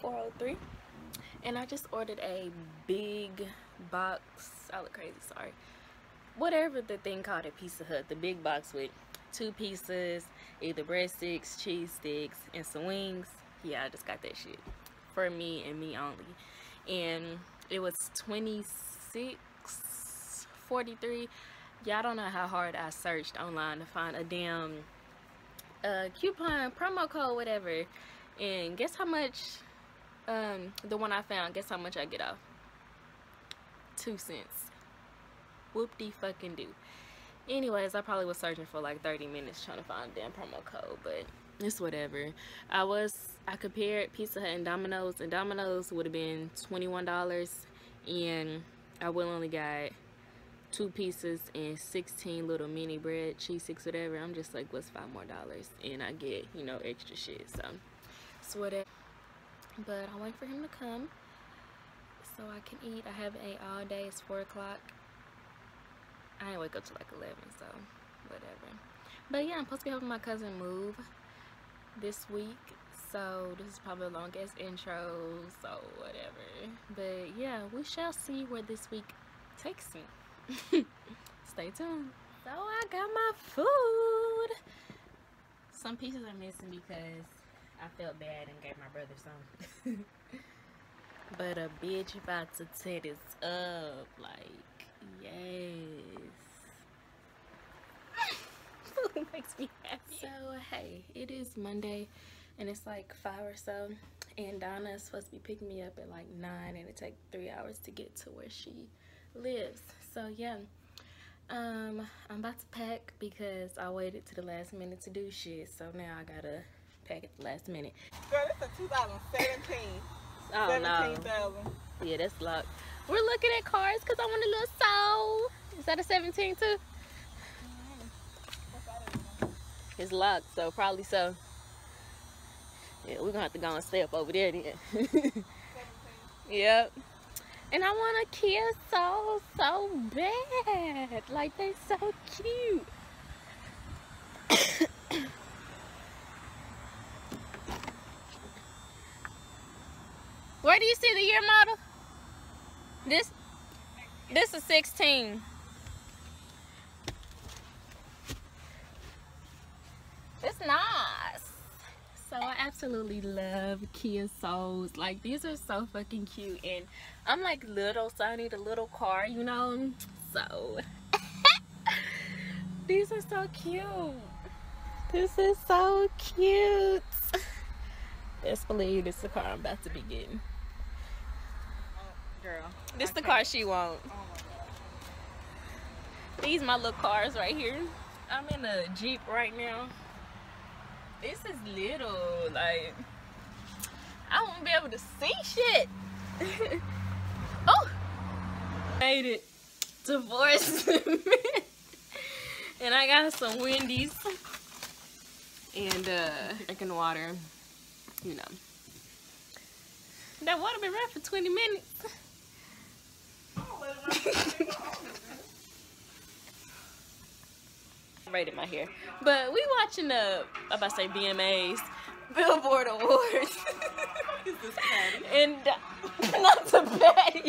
403, and I just ordered a big box. I look crazy, sorry. Whatever the thing called at Pizza Hut, the big box with 2 pizzas, either breadsticks, cheese sticks, and some wings. Yeah, I just got that shit for me and me only, and it was $26.43. Y'all don't know how hard I searched online to find a damn coupon, promo code, whatever, and guess how much the one I found, guess how much I get off? 2 cents. Whoop-de fucking do. Anyways, I probably was searching for like 30 minutes trying to find a damn promo code, but it's whatever. I compared Pizza Hut and Domino's, and Domino's would have been $21, and I will only got 2 pizzas and 16 little mini bread, cheese sticks, whatever. I'm just like, what's $5 more? And I get, you know, extra shit, so it's whatever. But I wait for him to come so I can eat. I have ate all day. It's 4 o'clock. I didn't wake up till like 11, so whatever. But yeah, I'm supposed to be helping my cousin move this week, so this is probably the longest intro, so whatever. But yeah, we shall see where this week takes me. Stay tuned. So I got my food. Some pieces are missing because I felt bad and gave my brother some. But a bitch about to tear this up, like, yes. Food makes me happy. So hey, it is Monday and it's like 5 or so, and Donna's supposed to be picking me up at like 9, and it takes 3 hours to get to where she lives. So yeah, I'm about to pack because I waited to the last minute to do shit, so now I gotta pack at the last minute. Girl, it's a 2017. Oh, 17,000. Yeah, that's locked. We're looking at cars because I want a little soul. Is that a 17 too? Mm-hmm. It's locked, so probably so. Yeah, we're gonna have to go and stay up over there then. 17. Yep. And I want a Kia Soul so bad. Like, they so cute. Where do you see the year model? This is 16. It's nice. So I absolutely love Kia Souls. Like, these are so fucking cute, and I'm like little, so I need a little car, you know? So these are so cute. This is so cute. Best believe this is the car I'm about to be getting. Girl, this the car she wants. Oh, these my little cars right here. I'm in a Jeep right now. This is little, like, I won't be able to see shit. Oh, made it. Divorce. And I got some Wendy's and drinking water. You know, that water been right for 20 minutes. Braided my hair. But we watching the, I'm about to say BMAs, Billboard Awards. And not to pay.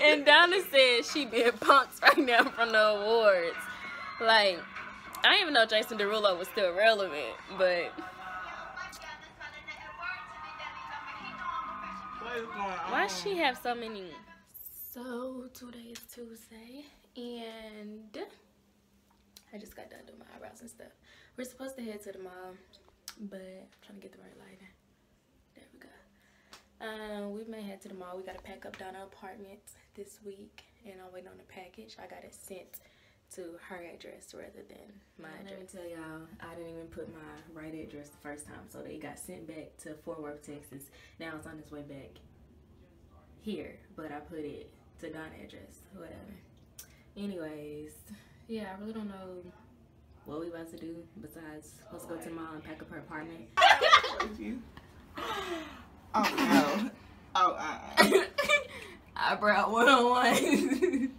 And Donna said she being punked right now from the awards. Like, I didn't even know Jason Derulo was still relevant, but. Why she have so many? So today is Tuesday, and I just got done doing my eyebrows and stuff. We're supposed to head to the mall, but I'm trying to get the right lighting. There we go. We may head to the mall. We gotta pack up Donna's apartment this week, and I'm waiting on the package. I got it sent to her address rather than my address. Let me tell y'all, I didn't even put my right address the first time, so they got sent back to Fort Worth, Texas. Now it's on its way back here, but I put it to Donna's address, whatever. Anyways, yeah, I really don't know what we about to do besides let's go to mom and pack up her apartment. Oh no. Oh, I brought one-on-one.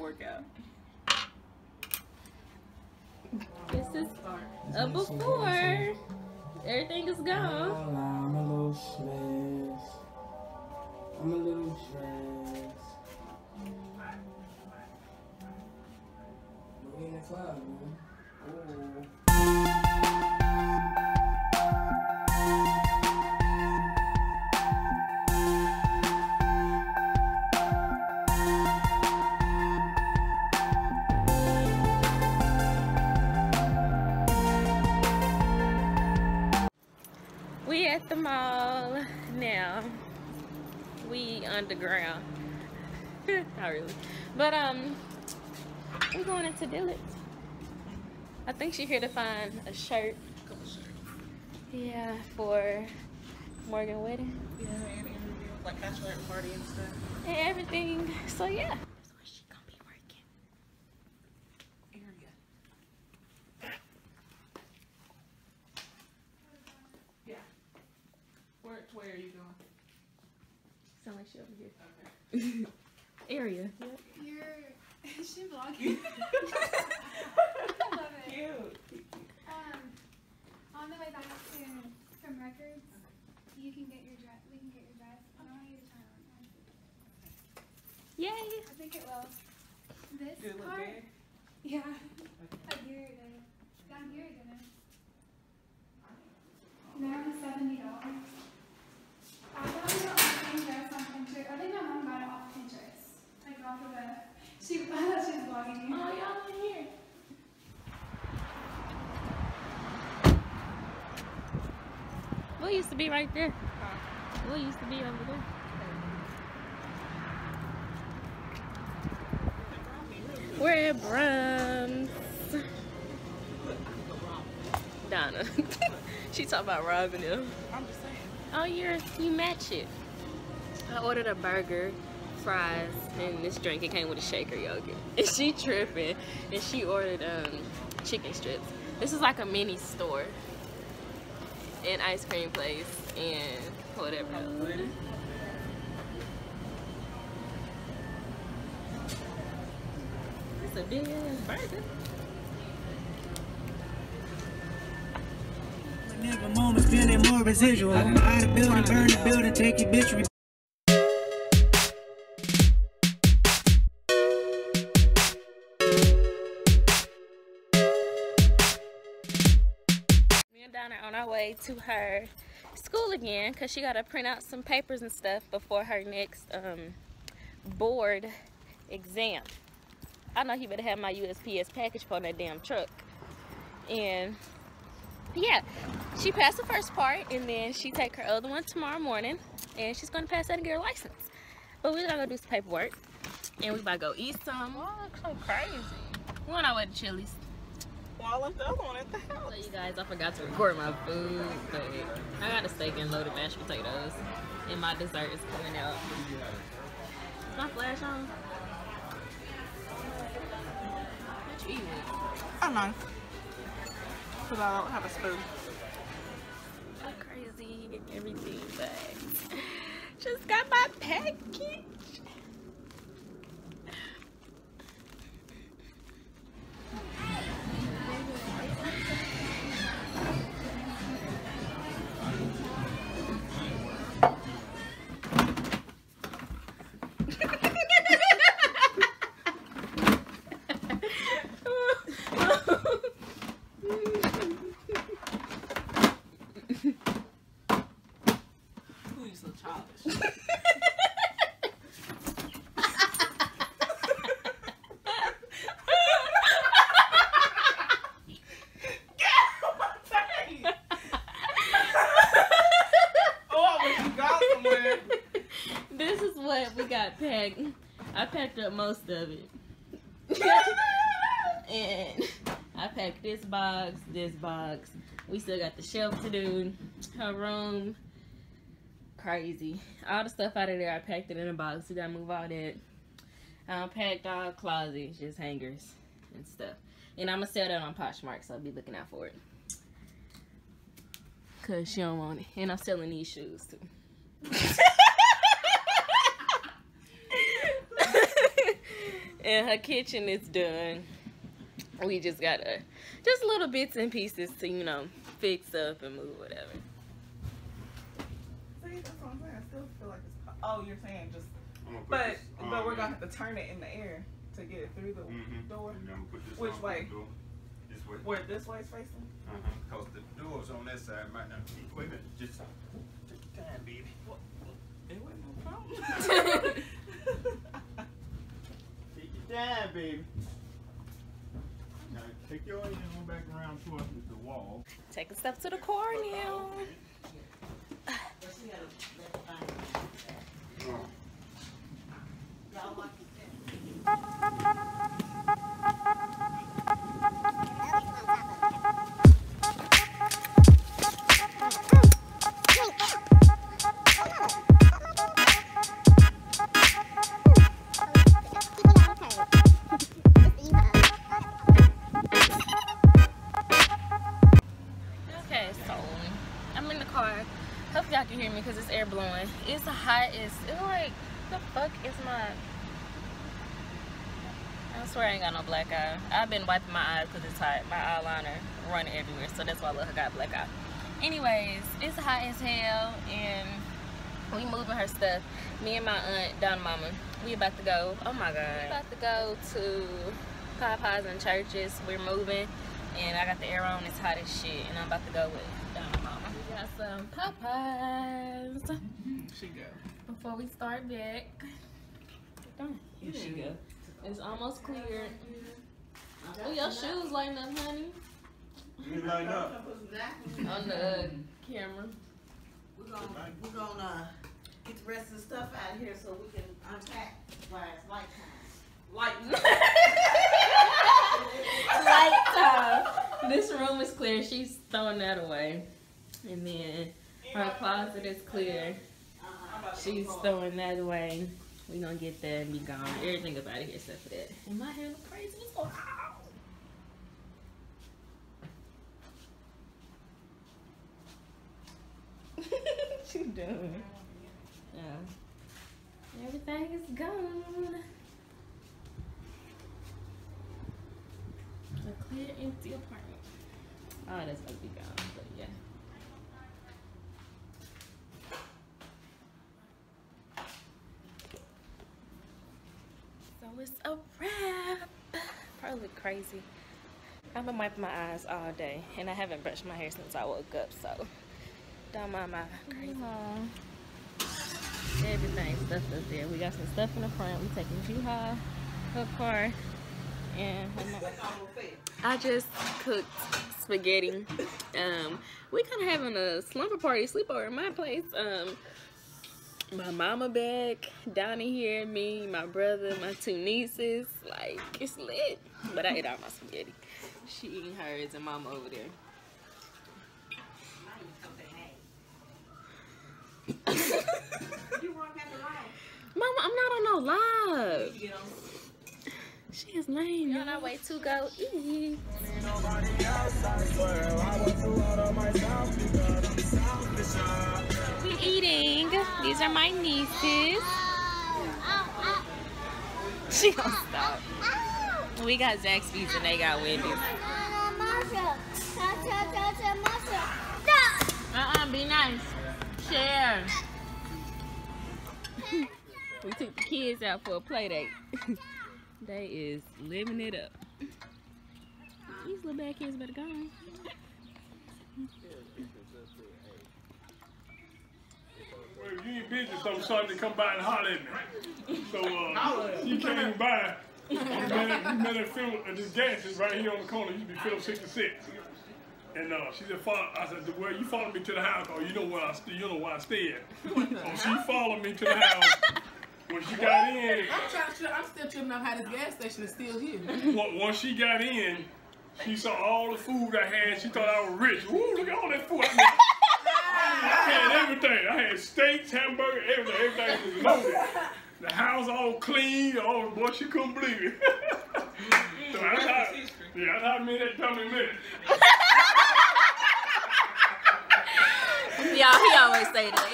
Workout. This is a before. Everything is gone. I'm a little stressed. We in the club, man. Ooh. At the mall now, we underground. Not really, but we're going into Dillard's. I think she's here to find a shirt. Yeah, for Morgan's wedding. Yeah, and everything, like bachelorette party and stuff. And everything. So yeah. Where are you going? Sound like she over here. Okay. Area. Yep. You're. She vlogging. I love it. Cute. On the way back from records, okay. You can get your dress. We can get your dress. I don't want you to try on. Yay! I think it will. This do it look part. Big? Yeah. Okay. A year ago. Down here again. Now it's $70. I got it off Pinterest on Pinterest. I think my mom got it off Pinterest. Like off of the... She, I thought she was vlogging me. Oh, y'all in here. Will used to be right there. Huh? Will used to be over there. We're at Brahms. Donna. She talking about robbing them. I'm just saying. Oh, you match it. I ordered a burger, fries, and this drink. It came with a shaker yogurt. And she tripping. And she ordered chicken strips. This is like a mini store. And ice cream place and whatever else. It's a big ass burger. Never moments feeling more residual. Buy the building, burn the building, take your bitch. Me and Donna are on our way to her school again because she got to print out some papers and stuff before her next board exam. I know he better have my USPS package for that damn truck. And yeah, she passed the first part, and then she take her other one tomorrow morning, and she's gonna pass that and get her license. But we're gonna go do some paperwork, and we about to go eat some. Wow, that's so crazy. We're on our way to Chili's. Well, I left the other one at the house. So you guys, I forgot to record my food, but I got a steak and loaded mashed potatoes, and my dessert is coming out. Is my flash on? What you eating? Oh no. Because I don't have a spoon. Like crazy, and everything, but just got my package. I packed up most of it. And I packed this box, We still got the shelf to do, her room. Crazy. All the stuff out of there, I packed it in a box. We gotta move all that. I packed all closets, just hangers and stuff. And I'm gonna sell that on Poshmark, so I'll be looking out for it. Cause she don't want it. And I'm selling these shoes too. And her kitchen is done. We just gotta, just little bits and pieces to, you know, fix up and move whatever. See, that's what I'm saying. I still feel like it's... Oh, you're saying just... But we're going to have to turn it in the air to get it through the door. Which way? Door. This way. Where this way's facing? Because the door's on that side might not be... Wait a minute. Just take your time, baby. What? It wasn't no problem. Take your time, baby. Now take your engine on back around towards the wall. Taking steps to the cornea. Blowing. It's hot. It's like, the fuck is my... I swear I ain't got no black eye. I've been wiping my eyes because it's hot. My eyeliner run everywhere, so that's why Lil' got black eye. Anyways, it's hot as hell, and we moving her stuff. Me and my aunt, Don Mama, we about to go. Oh my God. We about to go to Popeyes and churches. We're moving, and I got the air on. It's hot as shit, and I'm about to go with got some Popeyes. She go. Before we start back. Here she go. It's almost clear. Oh, your shoes lighting up, honey. You lighting up. On the camera. We're gonna get the rest of the stuff out of here so we can unpack why it's light time. Light time. This room is clear. She's throwing that away. And then her closet is clear. She's throwing that away. We're going to get that and be gone. Everything about it here except for that. And my hair look crazy. It's going out. What you doing? Yeah. Everything is gone. A clear, empty apartment. Oh, that's going to be gone, but yeah. It's a wrap. Probably look crazy. I've been wiping my eyes all day, and I haven't brushed my hair since I woke up, so don't mind my crazy. Everything stuff up there. We got some stuff in the front. We taking Juha, her car, and I just cooked spaghetti. We kind of having a slumber party sleepover in my place. My mama back, Donnie here, me, my brother, my two nieces. Like, it's lit. But I ate all my spaghetti. She eating hers and mama over there. Mama, I'm not on no live. She is lame. You're on our way to go eat. We're eating. These are my nieces. She gonna stop. We got Zaxby's and they got Wendy's. Be nice. Share. We took the kids out for a play date. They is living it up. These little bad kids better go. Well, you ain't busy, so I'm starting to come by and holler at me. So you came by. You met her fill this gas is right here on the corner. You be Phil 66. And she said, I said, well, you followed me to the house, or you know where I stay. You know where I stay at. So she followed me to the house. When she got in, I'm still tripping out how this gas station is still here. Once she got in, she saw all the food I had. She thought I was rich. Ooh, look at all that food I had. I had everything. I had steaks, hamburger, everything. Everything was loaded. The house all clean. Oh, boy, she couldn't believe it. So that's how me and that dummy met. Y'all, he always say that.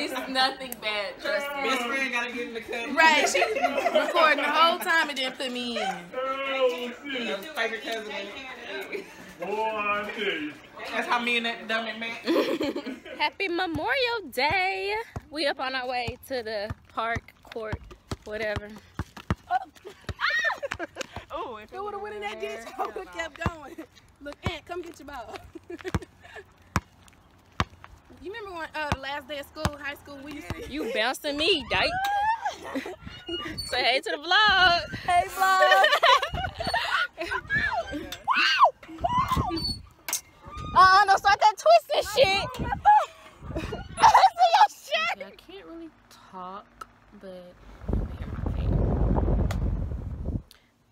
It's nothing bad, trust me. Best friend gotta get in the cut. Right, she was recording the whole time and didn't put me in. Oh, shit. That's how me and that dummy man. Happy Memorial Day. We up on our way to the park, court, whatever. Oh, it would have went in that ditch. I would have kept going. Look, Aunt, come get your ball. You remember when the last day of school, high school, we used to... You bouncing me, dyke. Say hey to the vlog. Hey, vlog. Don't start that twisting shit. I see your shit. I can't really talk, but...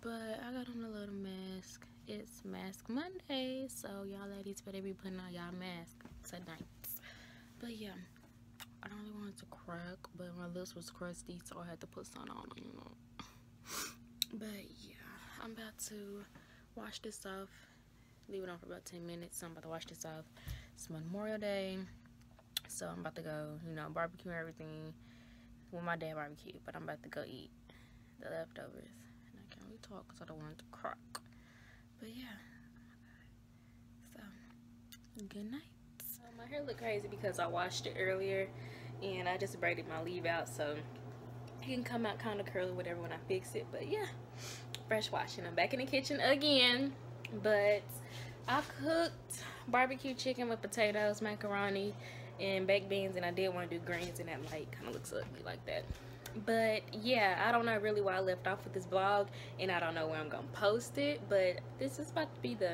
But I got on a little mask. It's Mask Monday, so y'all ladies better be putting on y'all mask tonight. But yeah, I don't really want to crack, but my lips was crusty, so I had to put some on, you know. But yeah, I'm about to wash this off. Leave it on for about 10 minutes, so I'm about to wash this off. It's Memorial Day, so I'm about to go, you know, barbecue and everything. Well, my dad barbecued, but I'm about to go eat the leftovers. Talk because I don't want to crack, but yeah, so good night. So my hair look crazy because I washed it earlier and I just braided my leave out, so it can come out kind of curly, whatever, when I fix it. But yeah, fresh washing. I'm back in the kitchen again, but I cooked barbecue chicken with potatoes, macaroni, and baked beans, and I did want to do greens, and that light kind of looks ugly like that. But yeah, I don't know really why I left off with this vlog, and I don't know where I'm gonna post it, but this is about to be the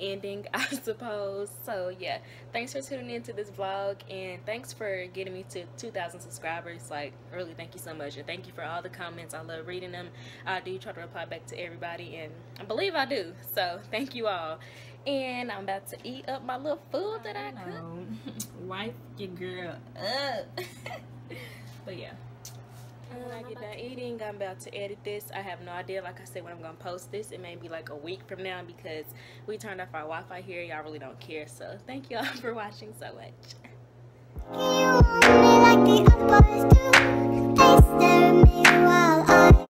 ending, I suppose. So yeah, thanks for tuning into this vlog, and thanks for getting me to 2,000 subscribers. Like, really, thank you so much, and thank you for all the comments. I love reading them. I do try to reply back to everybody, and I believe I do, so thank you all. And I'm about to eat up my little food that I cooked. Wipe your girl up. But yeah, when I get done eating, I'm about to edit this. I have no idea, like I said, when I'm gonna post this. It may be like a week from now because we turned off our Wi-Fi here. Y'all really don't care. So thank y'all for watching so much.